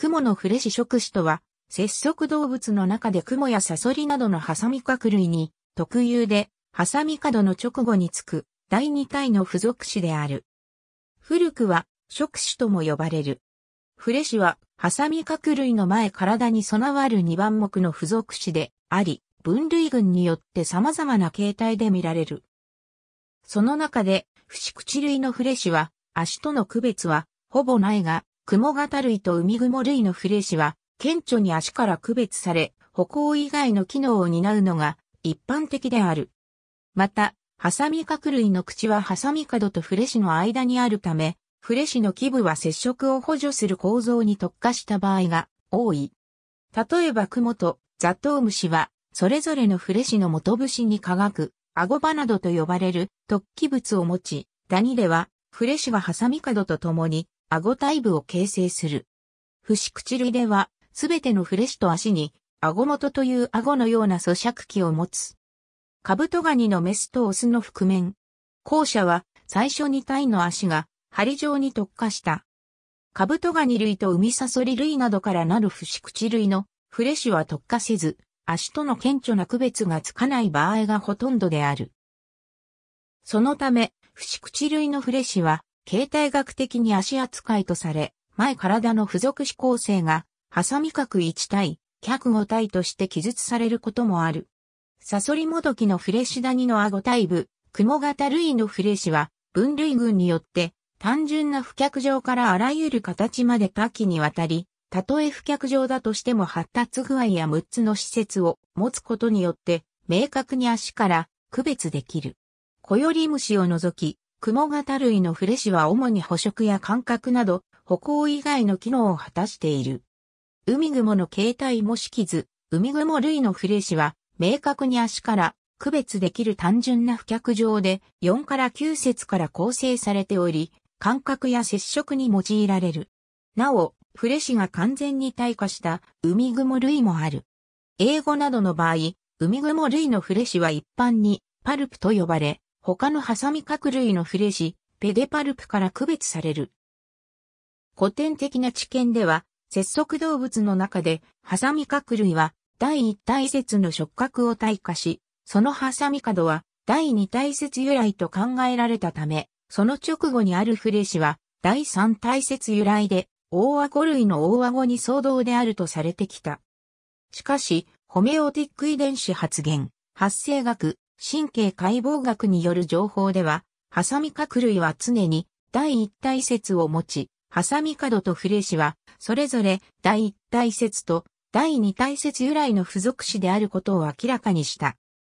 クモのフレシ触手とは、節足動物の中でクモやサソリなどのハサミ角類に特有で、ハサミ角の直後につく第二体の付属種である。古くは触手とも呼ばれる。フレシはハサミ角類の前体に備わる二番目の付属種であり、分類群によって様々な形態で見られる。その中で、節口類のフレシは、足との区別はほぼないが、クモ型類とウミグモ類のフレシは、顕著に足から区別され、歩行以外の機能を担うのが一般的である。また、ハサミ角類の口はハサミ角とフレシの間にあるため、フレシの基部は接触を補助する構造に特化した場合が多い。例えばクモとザトウムシは、それぞれのフレシの元節に化学、アゴバなどと呼ばれる突起物を持ち、ダニでは、フレシがハサミ角とともに、アゴ体部を形成する。節口類では、すべてのフレシと足に、アゴ元というアゴのような咀嚼器を持つ。カブトガニのメスとオスの腹面。後者は、最初に体の足が、針状に特化した。カブトガニ類とウミサソリ類などからなる節口類の、フレシは特化せず、足との顕著な区別がつかない場合がほとんどである。そのため、節口類のフレシは、形態学的に足扱いとされ、前体の付属種構成が、ハサミ角1体、脚5体として記述されることもある。サソリモドキのフレシ、ダニのアゴ体部、クモ型類のフレシは、分類群によって、単純な不脚状からあらゆる形まで多岐にわたり、たとえ不脚状だとしても発達具合や6つの施設を持つことによって、明確に足から区別できる。コヨリムシを除き、クモ型類のフレシは主に捕食や感覚など、歩行以外の機能を果たしている。ウミグモの形態も識ず、ウミグモ類のフレシは、明確に足から区別できる単純な不脚状で、4から9節から構成されており、感覚や接触に用いられる。なお、フレシが完全に退化したウミグモ類もある。英語などの場合、ウミグモ類のフレシは一般にパルプと呼ばれ、他のハサミ角類のフレシ、ペデパルプから区別される。古典的な知見では、節足動物の中で、ハサミ角類は第一体節の触角を退化し、そのハサミ角は第二体節由来と考えられたため、その直後にあるフレシは第三体節由来で、大顎類の大顎に相当であるとされてきた。しかし、ホメオティック遺伝子発現、発生学、神経解剖学による情報では、ハサミ角類は常に第一体節を持ち、ハサミ角とフレシは、それぞれ第一体節と第二体節由来の付属種であることを明らかにした。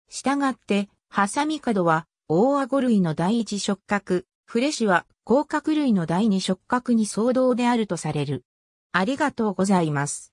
したがって、ハサミ角は大顎類の第一触角、フレシは甲殻類の第二触角に相当であるとされる。ありがとうございます。